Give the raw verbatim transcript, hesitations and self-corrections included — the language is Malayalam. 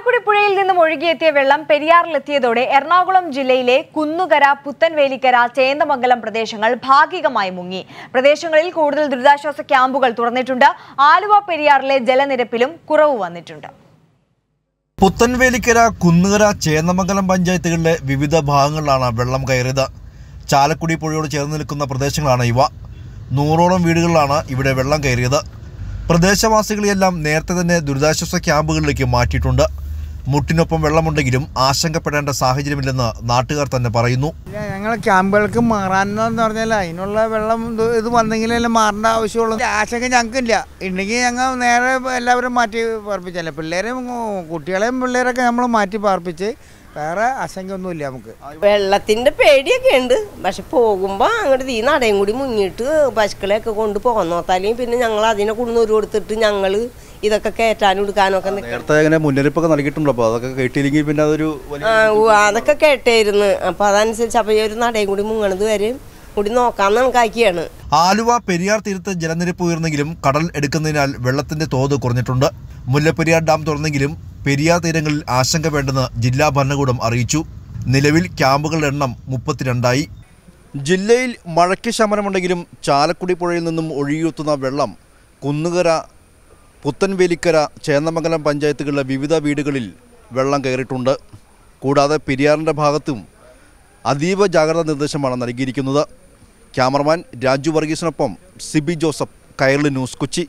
ചാലക്കുടി പുഴയിൽ നിന്നും ഒഴുകിയെത്തിയ വെള്ളം പെരിയാറിലെത്തിയതോടെ എറണാകുളം ജില്ലയിലെ കുന്നുകര, പുത്തൻവേലിക്കര, ചേന്ദമംഗലം പ്രദേശങ്ങൾ ഭാഗികമായി മുങ്ങി. പ്രദേശങ്ങളിൽ കൂടുതൽ ദുരിതാശ്വാസ ക്യാമ്പുകൾ തുറന്നിട്ടുണ്ട്. ആലുവ പെരിയാറിലെ ജലനിരപ്പിലും കുറവ് വന്നിട്ടുണ്ട്. പുത്തൻവേലിക്കര, കുന്നുകര, ചേന്ദമംഗലം പഞ്ചായത്തുകളിലെ വിവിധ ഭാഗങ്ങളിലാണ് വെള്ളം കയറിയത്. ചാലക്കുടി പുഴയോട് ചേർന്ന് നിൽക്കുന്ന പ്രദേശങ്ങളാണ് ഇവ. നൂറോളം വീടുകളിലാണ് ഇവിടെ വെള്ളം കയറിയത്. പ്രദേശവാസികളെയെല്ലാം നേരത്തെ തന്നെ ദുരിതാശ്വാസ ക്യാമ്പുകളിലേക്ക് മാറ്റിയിട്ടുണ്ട്. മുട്ടിനൊപ്പം വെള്ളമുണ്ടെങ്കിലും ആശങ്കപ്പെടേണ്ട സാഹചര്യമില്ലെന്ന് നാട്ടുകാർ തന്നെ പറയുന്നു. ഞങ്ങൾ ക്യാമ്പുകൾക്ക് മാറാനെന്ന് പറഞ്ഞാൽ അതിനുള്ള വെള്ളം ഇത് വന്നെങ്കിലല്ലേ മാറേണ്ട ആവശ്യമുള്ളൂ. ആശങ്ക ഞങ്ങൾക്കില്ല. ഉണ്ടെങ്കിൽ ഞങ്ങൾ നേരെ എല്ലാവരും മാറ്റി പാർപ്പിച്ചല്ലേ, പിള്ളേരെയും കുട്ടികളെയും പിള്ളേരൊക്കെ നമ്മൾ മാറ്റി പാർപ്പിച്ച് വേറെ ആശങ്കയൊന്നുമില്ല. നമുക്ക് വെള്ളത്തിൻ്റെ പേടിയൊക്കെ ഉണ്ട്, പക്ഷെ പോകുമ്പോൾ അങ്ങോട്ട് ഈ നടയും കൂടി മുങ്ങിയിട്ട് പശുക്കളെയൊക്കെ കൊണ്ട് പോന്നോത്താലും പിന്നെ ഞങ്ങൾ അതിനെ കുടുന്നൂര് കൊടുത്തിട്ട് ഞങ്ങൾ ഇതൊക്കെ കയറ്റാനും എടുക്കാനൊക്കെ നേരത്തെ മുന്നറിയിപ്പൊക്കെ നൽകിയിട്ടുണ്ടോ? അപ്പോൾ അതൊക്കെ കേട്ടില്ലെങ്കിൽ പിന്നെ അതൊരു അതൊക്കെ കേട്ടായിരുന്നു. അപ്പോൾ അതനുസരിച്ച് അപ്പോൾ ഈ ഒരു നടയും കൂടി മുങ്ങണത് വരെയും കൂടി നോക്കാമെന്ന് കണക്കാക്കിയാണ്. ആലുവ പെരിയാർ തീരത്ത് ജലനിരപ്പ് ഉയർന്നെങ്കിലും കടൽ എടുക്കുന്നതിനാൽ വെള്ളത്തിൻ്റെ തോത് കുറഞ്ഞിട്ടുണ്ട്. മുല്ലപ്പെരിയാർ ഡാം തുറന്നെങ്കിലും പെരിയാർ തീരങ്ങളിൽ ആശങ്ക വേണ്ടെന്ന് ജില്ലാ ഭരണകൂടം അറിയിച്ചു. നിലവിൽ ക്യാമ്പുകളുടെ എണ്ണം മുപ്പത്തിരണ്ടായി. ജില്ലയിൽ മഴയ്ക്ക് ശമനമുണ്ടെങ്കിലും ചാലക്കുടി പുഴയിൽ നിന്നും ഒഴുകിയെത്തുന്ന വെള്ളം കുന്നുകര, പുത്തൻവേലിക്കര, ചേന്ദമംഗലം പഞ്ചായത്തുകളിലെ വിവിധ വീടുകളിൽ വെള്ളം കയറിയിട്ടുണ്ട്. കൂടാതെ പെരിയാറിൻ്റെ ഭാഗത്തും അതീവ ജാഗ്രതാ നിർദ്ദേശമാണ് നൽകിയിരിക്കുന്നത്. ക്യാമറമാൻ രാജു വർഗീസിനൊപ്പം സിബി ജോസഫ്, കൈരളി ന്യൂസ്, കൊച്ചി.